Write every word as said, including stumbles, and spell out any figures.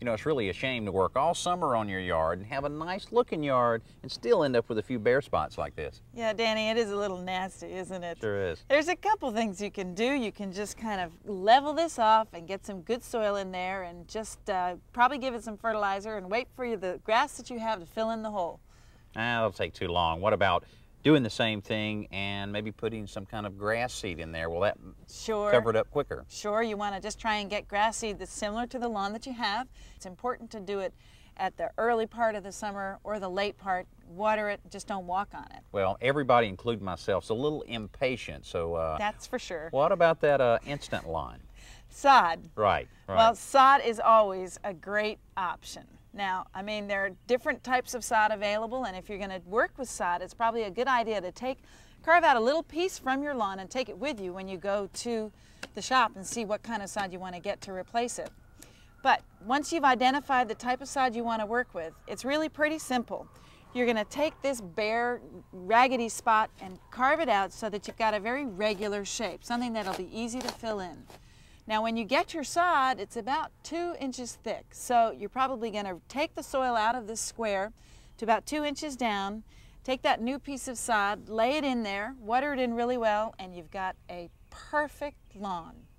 You know, it's really a shame to work all summer on your yard and have a nice looking yard and still end up with a few bare spots like this. Yeah, Danny, it is a little nasty, isn't it? Sure is. There's a couple things you can do. You can just kind of level this off and get some good soil in there and just uh, probably give it some fertilizer and wait for the grass that you have to fill in the hole. Ah, that'll take too long. What about doing the same thing and maybe putting some kind of grass seed in there? Will that sure. cover it up quicker? Sure, you want to just try and get grass seed that's similar to the lawn that you have. It's important to do it at the early part of the summer or the late part. Water it, just don't walk on it. Well, everybody, including myself, is a little impatient, so... Uh, that's for sure. What about that uh, instant lawn? Sod. Right, right. Well, sod is always a great option. Now, I mean, there are different types of sod available, and if you're going to work with sod, it's probably a good idea to take, carve out a little piece from your lawn and take it with you when you go to the shop and see what kind of sod you want to get to replace it. But once you've identified the type of sod you want to work with, it's really pretty simple. You're going to take this bare, raggedy spot and carve it out so that you've got a very regular shape, something that'll be easy to fill in. Now, when you get your sod, it's about two inches thick. So you're probably going to take the soil out of this square to about two inches down, take that new piece of sod, lay it in there, water it in really well, and you've got a perfect lawn.